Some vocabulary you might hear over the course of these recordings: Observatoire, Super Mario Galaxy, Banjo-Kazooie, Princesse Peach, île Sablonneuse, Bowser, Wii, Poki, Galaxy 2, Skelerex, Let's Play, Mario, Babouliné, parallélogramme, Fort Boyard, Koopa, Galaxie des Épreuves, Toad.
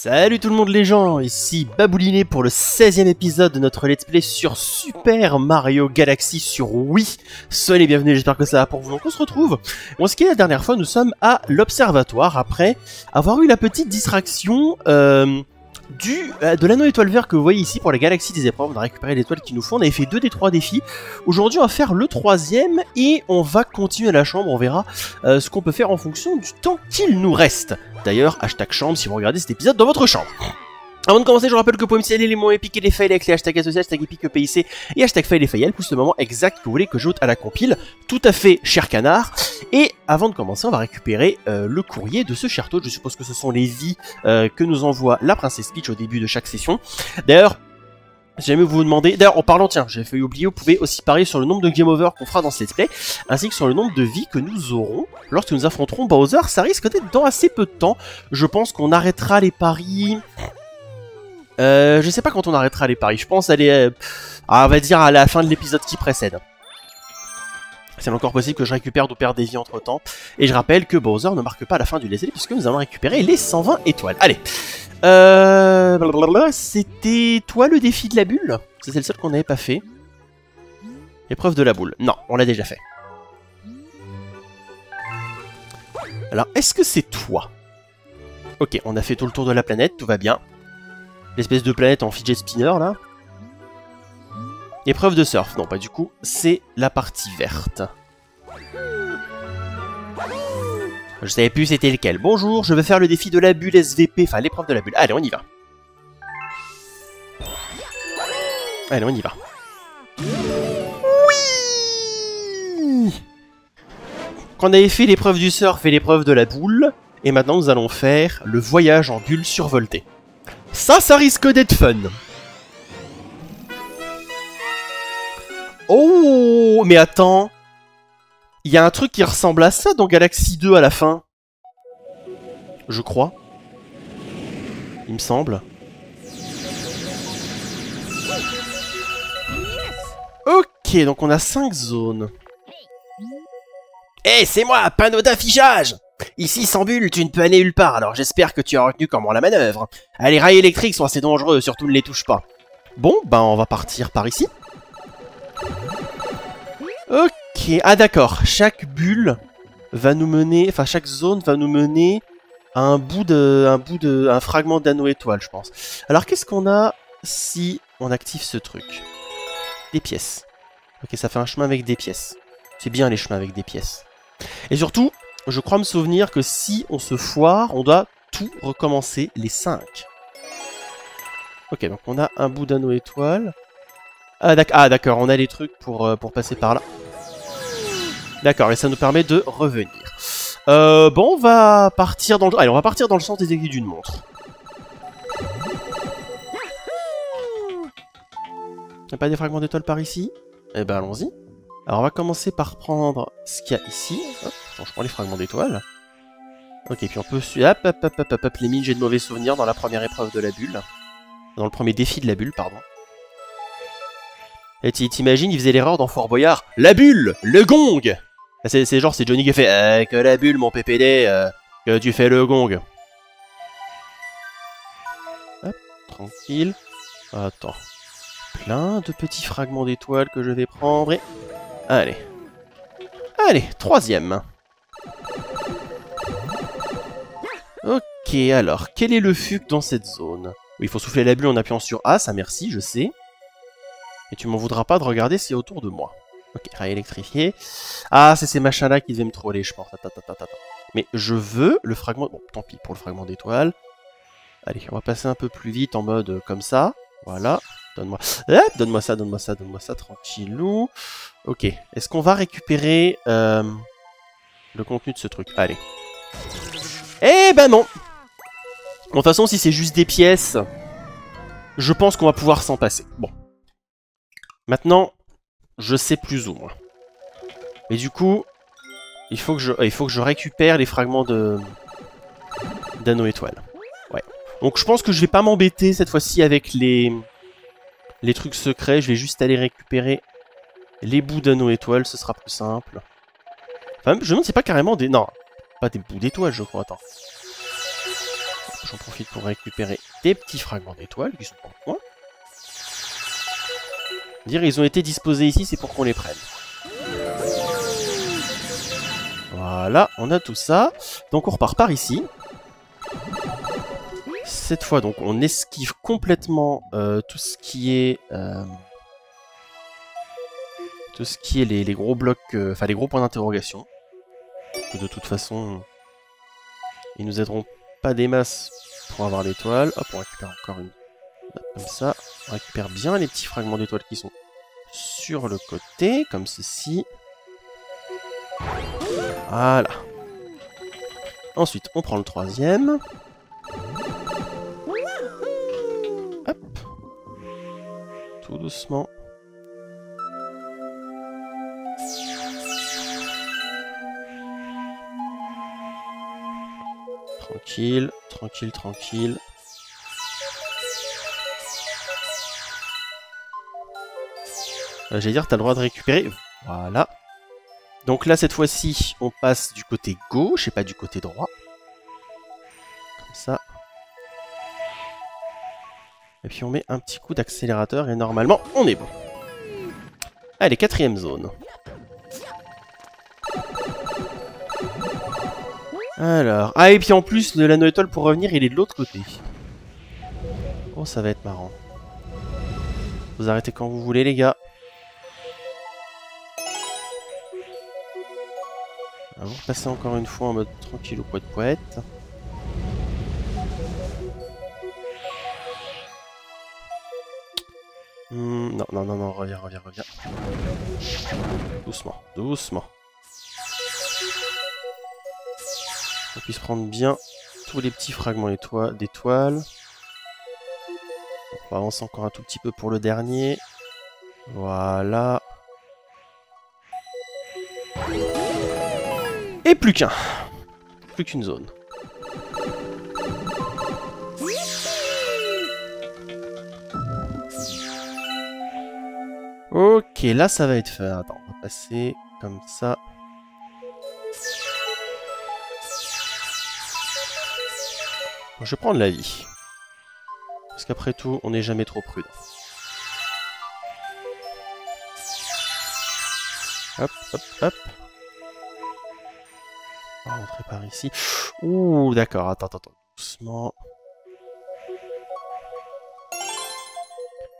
Salut tout le monde les gens, ici Babouliné pour le 16e épisode de notre let's play sur Super Mario Galaxy sur Wii. Soyez les bienvenus, j'espère que ça va pour vous, donc on se retrouve. Bon, ce qui est la dernière fois, nous sommes à l'Observatoire après avoir eu la petite distraction de l'anneau étoile vert que vous voyez ici pour la Galaxie des Épreuves. On a récupéré l'étoile qu'il nous faut, on avait fait 2 des 3 défis. Aujourd'hui on va faire le 3e et on va continuer la chambre, on verra ce qu'on peut faire en fonction du temps qu'il nous reste. D'ailleurs, hashtag chambre si vous regardez cet épisode dans votre chambre. Avant de commencer, je vous rappelle que pour MCL, les mots épiques et les fails avec les hashtags associés, hashtag épique PIC et hashtag fail et fail, pousse le moment exact que vous voulez que j'ôte à la compile. Tout à fait, cher canard. Et avant de commencer, on va récupérer le courrier de ce cher Toad. Je suppose que ce sont les vies que nous envoie la Princesse Peach au début de chaque session. D'ailleurs, si jamais vous vous demandez... D'ailleurs, en parlant, tiens, j'avais failli oublier, vous pouvez aussi parier sur le nombre de game over qu'on fera dans ce let's play, ainsi que sur le nombre de vies que nous aurons lorsque nous affronterons Bowser. Ça risque d'être dans assez peu de temps. Je pense qu'on arrêtera les paris... je sais pas quand on arrêtera les paris, je pense aller, on va dire à la fin de l'épisode qui précède. C'est encore possible que je récupère ou perde des vies entre temps. Et je rappelle que Bowser ne marque pas la fin du laisser puisque nous avons récupéré les 120 étoiles. Allez, c'était toi le défi de la bulle? C'est le seul qu'on n'avait pas fait. Épreuve de la boule, non, on l'a déjà fait. Alors, est-ce que c'est toi? Ok, on a fait tout le tour de la planète, tout va bien. L'espèce de planète en fidget spinner là. Épreuve de surf. Non, pas du coup. C'est la partie verte. Je savais plus c'était lequel. Bonjour, je vais faire le défi de la bulle SVP. Enfin, l'épreuve de la bulle. Allez, on y va. Allez, on y va. Oui! Quand on avait fait l'épreuve du surf et l'épreuve de la boule. Et maintenant, nous allons faire le voyage en bulle survoltée. Ça, ça risque d'être fun. Oh, mais attends. Il y a un truc qui ressemble à ça dans Galaxy 2 à la fin. Je crois. Il me semble. Ok, donc on a 5 zones. Hey, c'est moi, panneau d'affichage! Ici, sans bulle, tu ne peux aller nulle part, alors j'espère que tu as retenu comment la manœuvre. Ah, les rails électriques sont assez dangereux, surtout ne les touche pas. Bon, ben on va partir par ici. Ok, ah d'accord, chaque bulle va nous mener, enfin chaque zone va nous mener à un fragment d'anneau étoile, je pense. Alors qu'est-ce qu'on a si on active ce truc? Des pièces. Ok, ça fait un chemin avec des pièces. C'est bien les chemins avec des pièces. Et surtout... Je crois me souvenir que si on se foire, on doit tout recommencer, les 5. Ok, donc on a un bout d'anneau étoile. Ah d'accord, on a les trucs pour passer par là. D'accord, et ça nous permet de revenir. Bon, on va partir dans le... Allez, on va partir dans le sens des aiguilles d'une montre. Y'a pas des fragments d'étoiles par ici? Eh ben allons-y. Alors on va commencer par prendre ce qu'il y a ici. Hop, je prends les fragments d'étoiles. Ok, puis on peut... Hop, hop, hop, hop, hop, les mines, j'ai de mauvais souvenirs dans la première épreuve de la bulle. Dans le premier défi de la bulle, pardon. Et t'imagines, il faisait l'erreur dans Fort Boyard. La bulle, le gong. C'est genre, c'est Johnny qui fait que la bulle, mon PPD, que tu fais le gong. Hop, tranquille. Attends. Plein de petits fragments d'étoiles que je vais prendre et... Allez. Allez, 3e. Ok, alors, quel est le fuc dans cette zone? Oui, il faut souffler la bulle en appuyant sur A, ça merci, je sais. Et tu m'en voudras pas de regarder ce qu'il y a autour de moi. Ok, rail électrifié. Ah, c'est ces machins-là qui devaient me troller, je pense. Mais je veux le fragment... Bon, tant pis pour le fragment d'étoile. Allez, on va passer un peu plus vite en mode comme ça. Voilà. Donne-moi ça, donne-moi ça, donne-moi ça, tranquillou. Ok, est-ce qu'on va récupérer le contenu de ce truc? Allez. Eh ben non. Bon, de toute façon, si c'est juste des pièces, je pense qu'on va pouvoir s'en passer. Bon. Maintenant, je sais plus ou moins. Mais du coup, il faut que je récupère les fragments d'anneaux étoiles. Ouais. Donc je pense que je vais pas m'embêter cette fois-ci avec les trucs secrets, je vais juste aller récupérer les bouts d'anneaux étoiles, ce sera plus simple. Enfin, je me demande, c'est pas carrément des... Non, pas des bouts d'étoiles, je crois, attends. j'en profite pour récupérer des petits fragments d'étoiles qui sont pour moi. Dire ils ont été disposés ici, c'est pour qu'on les prenne. Voilà, on a tout ça. Donc on repart par ici. Cette fois, donc, on esquive complètement tout ce qui est les gros blocs, enfin les gros points d'interrogation. De toute façon, ils nous aideront pas des masses pour avoir l'étoile. Hop, on récupère encore une. Comme ça, on récupère bien les petits fragments d'étoiles qui sont sur le côté, comme ceci. Voilà. Ensuite, on prend le troisième. Hop. Tout doucement. Tranquille, tranquille, tranquille. J'allais dire, t'as le droit de récupérer. Voilà. Donc là, cette fois-ci, on passe du côté gauche et pas du côté droit. Comme ça. Et puis on met un petit coup d'accélérateur et normalement, on est bon. Allez, quatrième zone. Alors. Ah, et puis en plus, de l'anneau étoile pour revenir, il est de l'autre côté. Oh, ça va être marrant. Vous arrêtez quand vous voulez, les gars. On va passer encore une fois en mode tranquille ou poète-poète. Non, non, non, non, reviens, reviens, reviens. Doucement, doucement. On puisse prendre bien tous les petits fragments d'étoiles. On avance encore un tout petit peu pour le dernier. Voilà. Et plus qu'un. Plus qu'une zone. Ok, là ça va être fait. Attends, on va passer comme ça. Je vais prendre la vie. Parce qu'après tout, on n'est jamais trop prudent. Hop, hop, hop. On va rentrer par ici. Ouh, d'accord, attends, attends, doucement.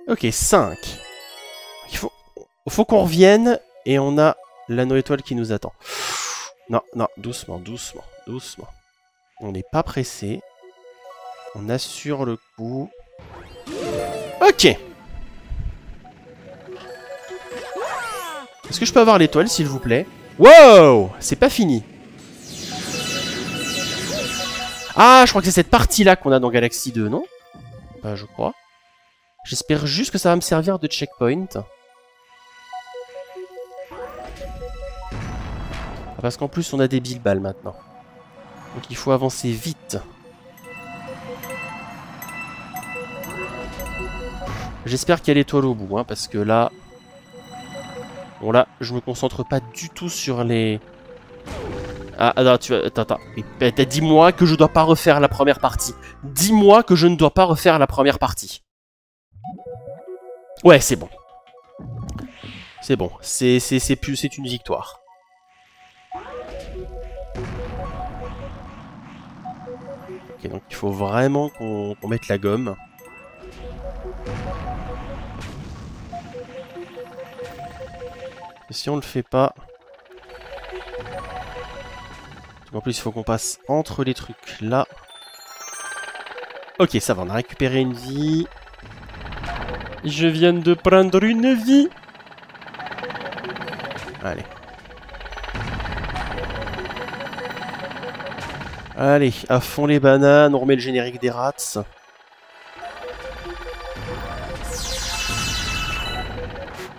Ok, 5. Il faut qu'on revienne et on a l'anneau étoile qui nous attend. Non, non, doucement, doucement, doucement. On n'est pas pressé. On assure le coup. Ok. Est-ce que je peux avoir l'étoile, s'il vous plaît? Wow! C'est pas fini. Ah, je crois que c'est cette partie-là qu'on a dans Galaxy 2, non? Bah, je crois. J'espère juste que ça va me servir de checkpoint. Ah, parce qu'en plus, on a des billes-balles maintenant. Donc, il faut avancer vite. J'espère qu'il y a l'étoile au bout, hein, parce que là... Bon, là, je me concentre pas du tout sur les... Ah, attends, attends, attends. Dis-moi que je dois pas refaire la première partie. Dis-moi que je ne dois pas refaire la première partie. Ouais, c'est bon. C'est bon. C'est une victoire. Ok, donc il faut vraiment qu'on mette la gomme. Et si on le fait pas... En plus, il faut qu'on passe entre les trucs là. Ok, ça va, on a récupéré une vie. Je viens de prendre une vie. Allez. Allez, à fond les bananes, on remet le générique des rats.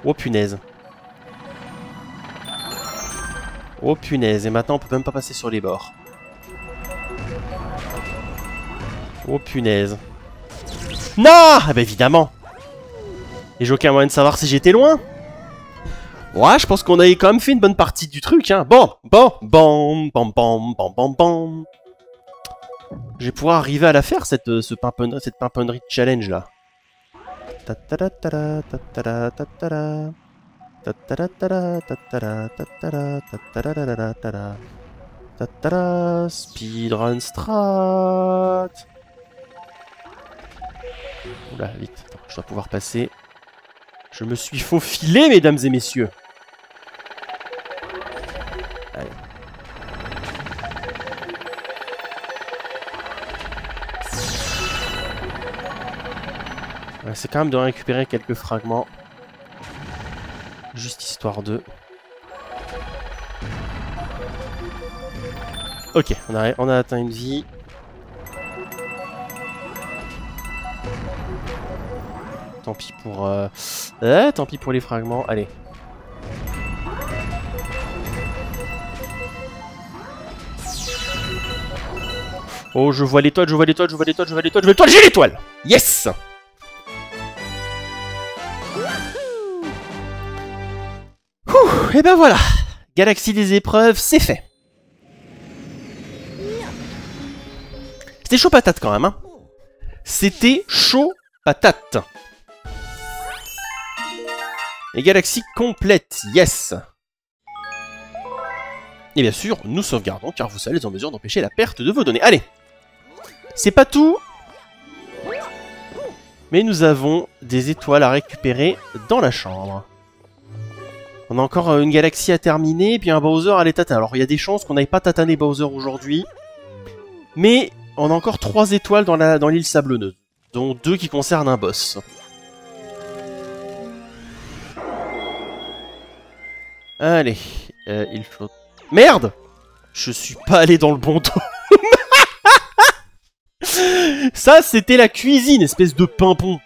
Oh punaise. Oh punaise, et maintenant on peut même pas passer sur les bords. Oh punaise. Non! Ah bah ben évidemment! Et j'ai aucun moyen de savoir si j'étais loin. Ouais, je pense qu'on avait quand même fait une bonne partie du truc, hein. Bon, bon, bon, bon, bon, bon, bon, bon. Je vais pouvoir arriver à la faire, cette pimponnerie challenge là. Speedrun strat. Oula, vite, attends, je dois pouvoir passer. Je me suis faufilé, mesdames et messieurs. Allez. C'est quand même de récupérer quelques fragments. Juste histoire de... Ok, on a atteint une vie. Tant pis pour... tant pis pour les fragments, allez. Oh, je vois l'étoile, je vois l'étoile, je vois l'étoile, je vois l'étoile, je vois l'étoile, j'ai l'étoile! Yes! Et ben voilà, Galaxie des épreuves, c'est fait. C'était chaud patate quand même, hein. C'était chaud patate. Les galaxies complètes, yes. Et bien sûr, nous sauvegardons car vous serez en mesure d'empêcher la perte de vos données. Allez, c'est pas tout. Mais nous avons des étoiles à récupérer dans la chambre. On a encore une galaxie à terminer, puis un Bowser à les tataner. Alors il y a des chances qu'on n'aille pas tataner Bowser aujourd'hui. Mais on a encore 3 étoiles dans l'île Sablonneuse, dont 2 qui concernent un boss. Allez, il faut... Merde! Je suis pas allé dans le bon temps. Ça, c'était la cuisine, espèce de pimpon.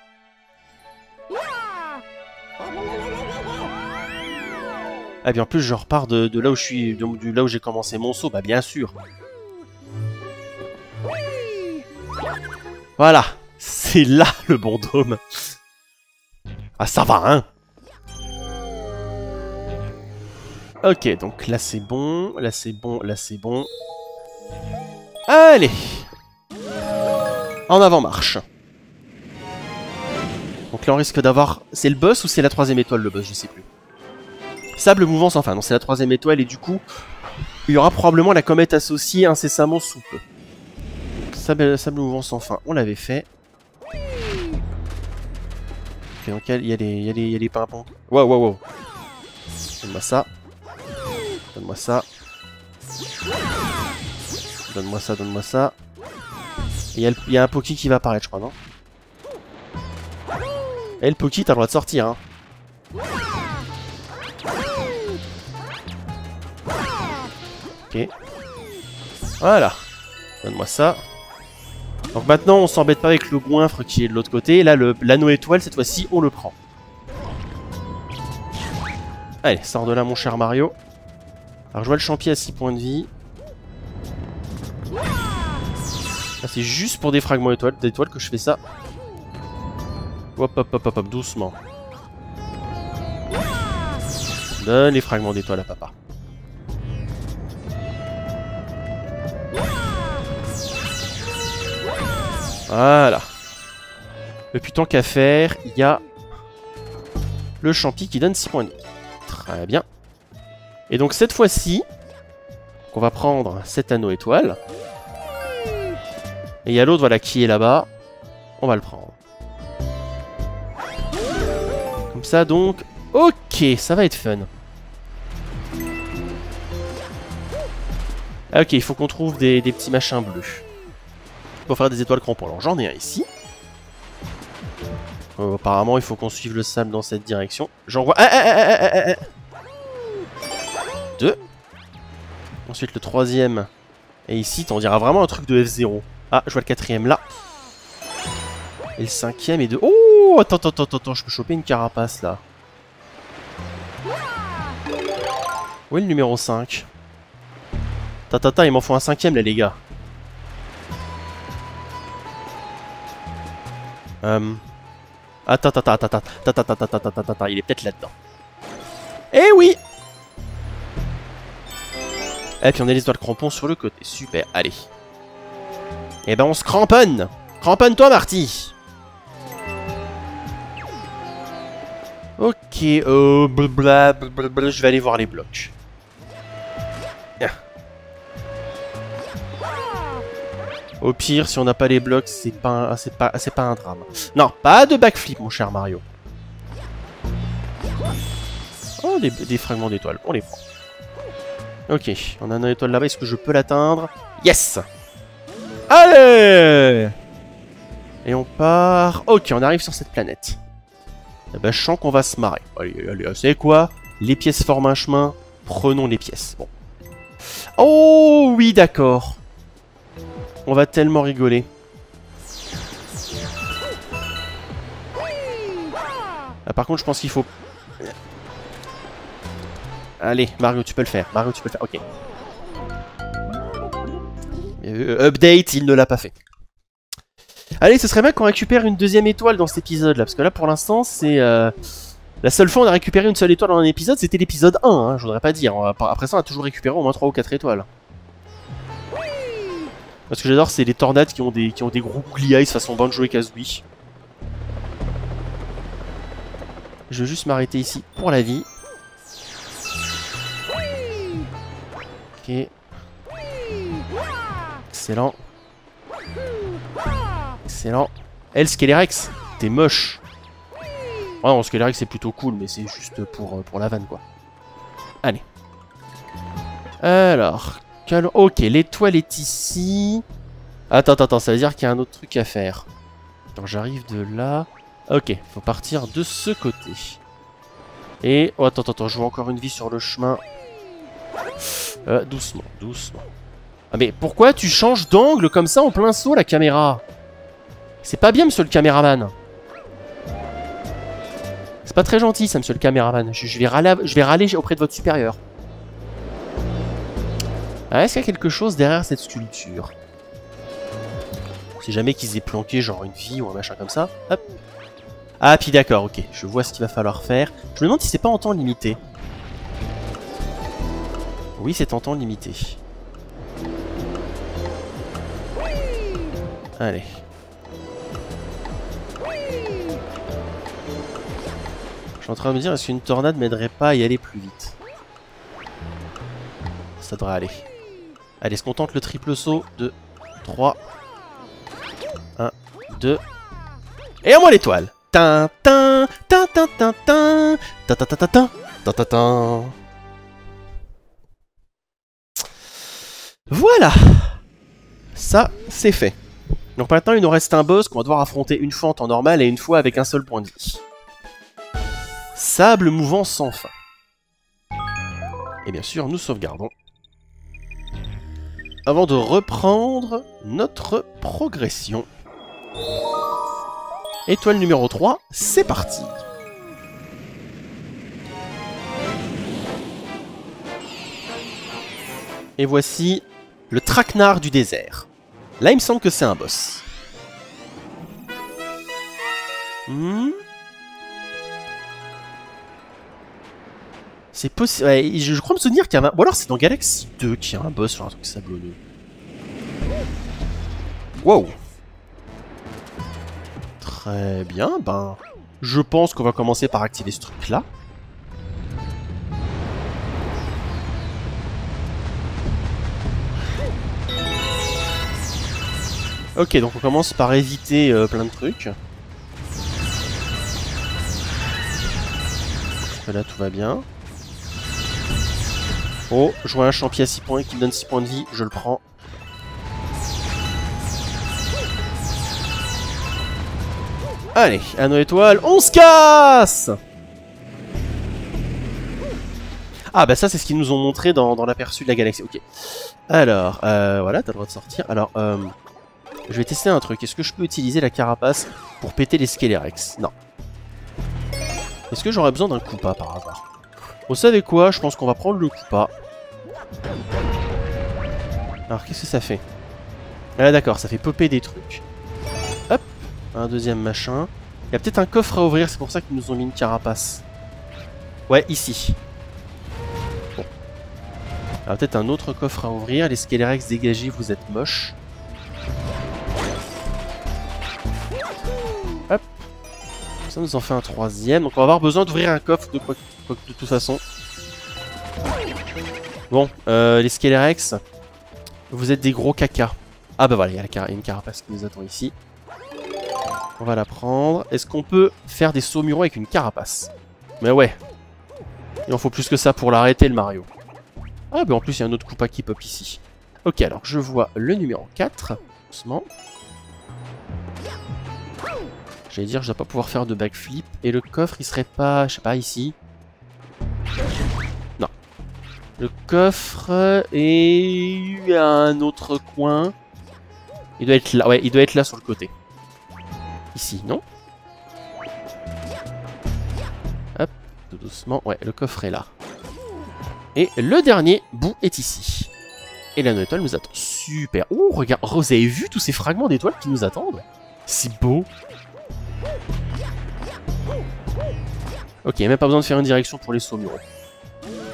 Ah bien en plus je repars de là où je suis, de là où j'ai commencé mon saut, bah bien sûr. Voilà, c'est là le bon dôme. Ah ça va hein. Ok donc là c'est bon, là c'est bon, là c'est bon. Allez, en avant marche. Donc là on risque d'avoir, c'est le boss ou c'est la 3ème étoile le boss, je sais plus. Sable mouvant sans fin, non c'est la 3ème étoile et du coup il y aura probablement la comète associée incessamment sous peu. Sable mouvant sans fin, on l'avait fait. Ok donc il y a les pimpons. Waouh waouh waouh. Donne-moi ça. Donne-moi ça. Donne-moi ça, donne-moi ça. Il y a un Poki qui va apparaître je crois non. Et le Poki t'as le droit de sortir hein. Okay. Voilà, donne-moi ça. Donc maintenant on s'embête pas avec le goinfre qui est de l'autre côté. Là l'anneau étoile cette fois-ci on le prend. Allez sors de là mon cher Mario. Alors je vois le champier à 6 points de vie. Là c'est juste pour des fragments d'étoiles que je fais ça. Hop hop hop hop hop doucement. Donne les fragments d'étoiles à papa. Voilà. Et puis tant qu'à faire, il y a le champi qui donne 6 points de vie. Très bien. Et donc cette fois-ci, on va prendre cet anneau étoile. Et il y a l'autre voilà, qui est là-bas. On va le prendre. Comme ça donc. Ok, ça va être fun. Ah, ok, il faut qu'on trouve des petits machins bleus. Pour faire des étoiles crampons. Alors j'en ai un ici. Apparemment il faut qu'on suive le sable dans cette direction. J'envoie... Deux. Ensuite le 3ème. Et ici on dirait vraiment un truc de F0. Ah je vois le 4ème là. Et le 5ème et 2. Oh attends, attends, attends, attends, je peux choper une carapace là. Où est le numéro 5? Tata, il m'en faut un 5ème là les gars. Attends, attends, attends, attends, attends, attends, attends, attends, attends, il est peut-être là-dedans. Eh oui! Et puis on a les étoiles crampons sur le côté, super, allez. Eh ben on se cramponne. Cramponne-toi, Marty. Ok, je vais aller voir les blocs. Au pire, si on n'a pas les blocs, c'est pas, un drame. Non, pas de backflip, mon cher Mario. Oh, des fragments d'étoiles, on les prend. Ok, on a une étoile là-bas, est-ce que je peux l'atteindre? Yes! Allez! Et on part... Ok, on arrive sur cette planète. Eh ben, je sens qu'on va se marrer. Allez, allez, vous savez quoi? Les pièces forment un chemin, prenons les pièces. Bon. Oh oui, d'accord. On va tellement rigoler. Ah, par contre, je pense qu'il faut... Allez, Mario, tu peux le faire. Mario, tu peux le faire. Ok. Update, il ne l'a pas fait. Allez, ce serait bien qu'on récupère une deuxième étoile dans cet épisode-là. Parce que là, pour l'instant, c'est... La seule fois où on a récupéré une seule étoile dans un épisode, c'était l'épisode 1. Hein, je voudrais pas dire. Après ça, on a toujours récupéré au moins 3 ou 4 étoiles. Parce que j'adore, c'est les tornades qui ont des gros googly eyes façon Banjo-Kazooie. Je vais juste m'arrêter ici pour la vie. Ok. Excellent. Excellent. Elle, Skelerex, t'es moche. Oh non, Skelerex, c'est plutôt cool, mais c'est juste pour la vanne, quoi. Allez. Alors... Ok, l'étoile est ici. Attends, attends, ça veut dire qu'il y a un autre truc à faire. Attends, j'arrive de là. Ok, faut partir de ce côté. Et... Oh, attends, attends, je vois encore une vie sur le chemin. Doucement, doucement. Ah, mais pourquoi tu changes d'angle comme ça en plein saut, la caméra? C'est pas bien, monsieur le caméraman. C'est pas très gentil, ça, monsieur le caméraman. Je vais râler auprès de votre supérieur. Ah, est-ce qu'il y a quelque chose derrière cette sculpture? Si jamais qu'ils aient planqué genre une vie ou un machin comme ça. Hop. Ah, puis d'accord, ok. Je vois ce qu'il va falloir faire. Je me demande si c'est pas en temps limité. Oui, c'est en temps limité. Allez. Je suis en train de me dire, est-ce qu'une tornade m'aiderait pas à y aller plus vite? Ça devrait aller. Allez, est-ce qu'on tente le triple saut? 2, 3, 1, 2. Et au moins l'étoile. Tin, tin, tin, tin, tin, tin, tin, tin, tin, tin, tin, tin. Voilà. Ça, c'est fait. Donc maintenant, il nous reste un boss qu'on va devoir affronter une fois en temps normal et une fois avec un seul point de vie. Sable mouvant sans fin. Et bien sûr, nous sauvegardons. Avant de reprendre notre progression. Étoile numéro 3, c'est parti. Et voici le traquenard du désert. Là, il me semble que c'est un boss. C'est possible... Ouais, je crois me souvenir qu'il y a un... Ou alors c'est dans Galaxy 2 qu'il y a un boss sur un truc sablonneux. Wow. Très bien, ben... Je pense qu'on va commencer par activer ce truc-là. Ok, donc on commence par éviter plein de trucs. Là, tout va bien. Oh, je vois un champi à 6 points qui me donne 6 points de vie, je le prends. Allez, anneau étoile, on se casse! Ah bah ça c'est ce qu'ils nous ont montré dans l'aperçu de la galaxie, ok. Alors, voilà, t'as le droit de sortir. Alors, je vais tester un truc, est-ce que je peux utiliser la carapace pour péter les Skelerex? Non. Est-ce que j'aurais besoin d'un Koopa par hasard? Vous savez quoi? Je pense qu'on va prendre le Koopa. Alors, qu'est-ce que ça fait? Ah, d'accord, ça fait popper des trucs. Hop, un deuxième machin. Il y a peut-être un coffre à ouvrir, c'est pour ça qu'ils nous ont mis une carapace. Ouais, ici. Bon. Alors, peut-être un autre coffre à ouvrir. Les Skelerex dégagés, vous êtes moches. ça nous en fait un troisième. Donc on va avoir besoin d'ouvrir un coffre de toute façon. Bon, les Skelerex, vous êtes des gros cacas. Ah bah voilà, il y a une carapace qui nous attend ici. On va la prendre. Est-ce qu'on peut faire des saumurons avec une carapace? Mais ouais. Il en faut plus que ça pour l'arrêter, le Mario. Ah bah en plus il y a un autre Koopa qui pop ici. Ok, alors je vois le numéro 4. Doucement. J'allais dire, je dois pas pouvoir faire de backflip. Et le coffre, il serait pas, je sais pas, ici. Non. Le coffre est à un autre coin. Il doit être là, ouais, il doit être là sur le côté. Ici, non? Hop, tout doucement. Ouais, le coffre est là. Et le dernier bout est ici. Et la étoile nous attend. Super. Oh, regarde, oh, vous avez vu tous ces fragments d'étoiles qui nous attendent? C'est beau. Ok, même pas besoin de faire une direction pour les saumurons.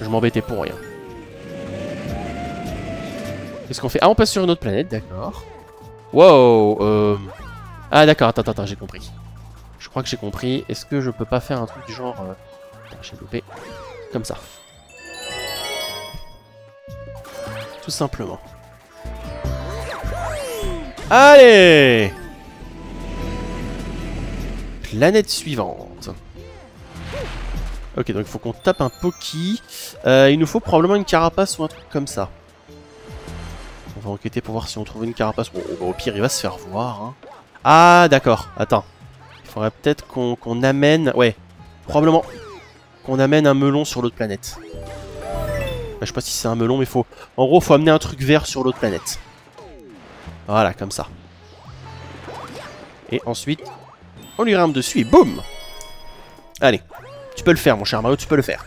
Je m'embêtais pour rien. Qu'est-ce qu'on fait? Ah, on passe sur une autre planète, d'accord. Wow, Ah d'accord, attends, j'ai compris. Je crois que j'ai compris. Est-ce que je peux pas faire un truc du genre... J'ai loupé. Comme ça. Tout simplement. Allez! Planète suivante. Ok, donc il faut qu'on tape un Poki. Il nous faut probablement une carapace ou un truc comme ça. On va enquêter pour voir si on trouve une carapace. Bon, au pire, il va se faire voir. Hein. Ah, d'accord. Attends. Il faudrait peut-être qu'on amène... Ouais, probablement qu'on amène un melon sur l'autre planète. Bah, je sais pas si c'est un melon, mais faut... En gros, faut amener un truc vert sur l'autre planète. Voilà, comme ça. Et ensuite... On lui rame dessus et boum! Allez, tu peux le faire mon cher Mario, tu peux le faire.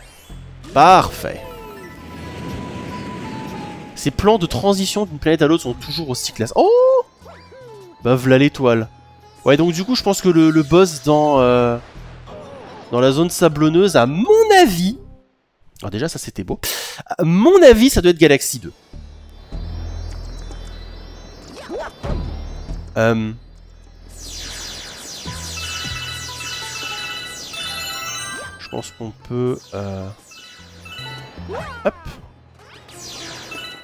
Parfait. Ces plans de transition d'une planète à l'autre sont toujours aussi classe. Oh! Bah v'là l'étoile. Ouais, donc du coup je pense que le boss dans la zone sablonneuse, à mon avis... Alors déjà ça c'était beau. À mon avis ça doit être Galaxy 2. Je pense qu'on peut... Hop.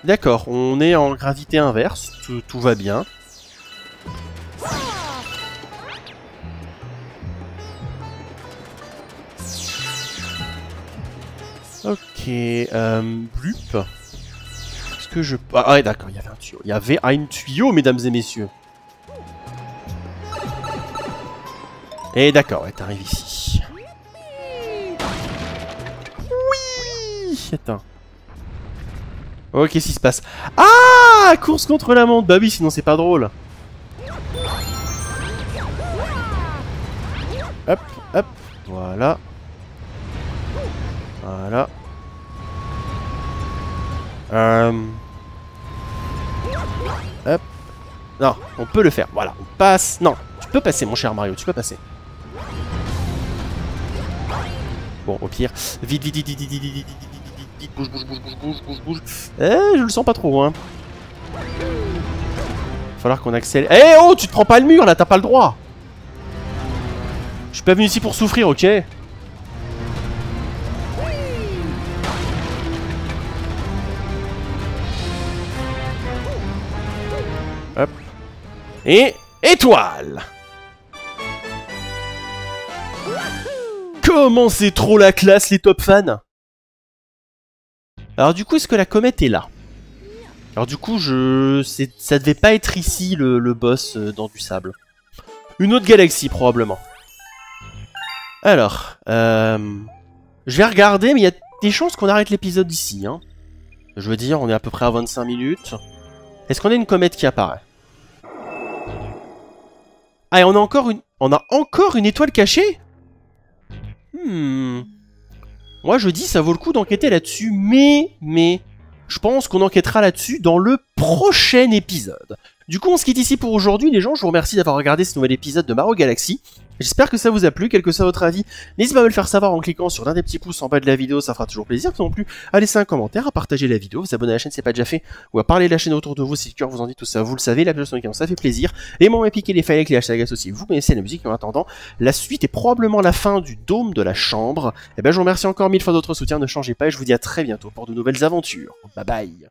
D'accord, on est en gravité inverse, tout va bien. Ok, Blup. Est-ce que je... Ah ouais d'accord, il y avait un tuyau. Il y avait un tuyau, mesdames et messieurs. Et d'accord, ouais, t'arrives ici. Attends. Oh, qu'est-ce qui se passe? Ah! Course contre la montre! Bah oui, sinon c'est pas drôle. Hop, hop, voilà. Voilà. Hop. Non, on peut le faire. Voilà, on passe. Non, tu peux passer, mon cher Mario, tu peux passer. Bon, au pire. Vite. Bouge. Eh, je le sens pas trop, hein. Falloir qu'on accélère. Eh oh, tu te prends pas le mur là, t'as pas le droit. Je suis pas venu ici pour souffrir, ok. Hop. Et étoile. Comment c'est trop la classe, les top fans. Alors du coup, est-ce que la comète est là? Alors du coup, ça devait pas être ici le boss dans du sable. Une autre galaxie probablement. Alors, je vais regarder, mais il y a des chances qu'on arrête l'épisode ici. Hein. Je veux dire, on est à peu près à 25 minutes. Est-ce qu'on a une comète qui apparaît? Ah, et on a encore une étoile cachée? Hmm... Moi je dis ça vaut le coup d'enquêter là-dessus, mais je pense qu'on enquêtera là-dessus dans le prochain épisode. Du coup, on se quitte ici pour aujourd'hui, les gens. Je vous remercie d'avoir regardé ce nouvel épisode de Mario Galaxy. J'espère que ça vous a plu, quel que soit votre avis, n'hésitez pas à me le faire savoir en cliquant sur l'un des petits pouces en bas de la vidéo, ça fera toujours plaisir. Non plus, à laisser un commentaire, à partager la vidéo, vous abonner à la chaîne si c'est pas déjà fait, ou à parler de la chaîne autour de vous si le cœur vous en dit tout ça, vous le savez, la personne qui en ça fait plaisir, les mots impliqués, les failles avec les hashtags associés, vous connaissez la musique. En attendant, la suite est probablement la fin du dôme de la chambre. Et ben je vous remercie encore mille fois de votre soutien, ne changez pas et je vous dis à très bientôt pour de nouvelles aventures. Bye bye.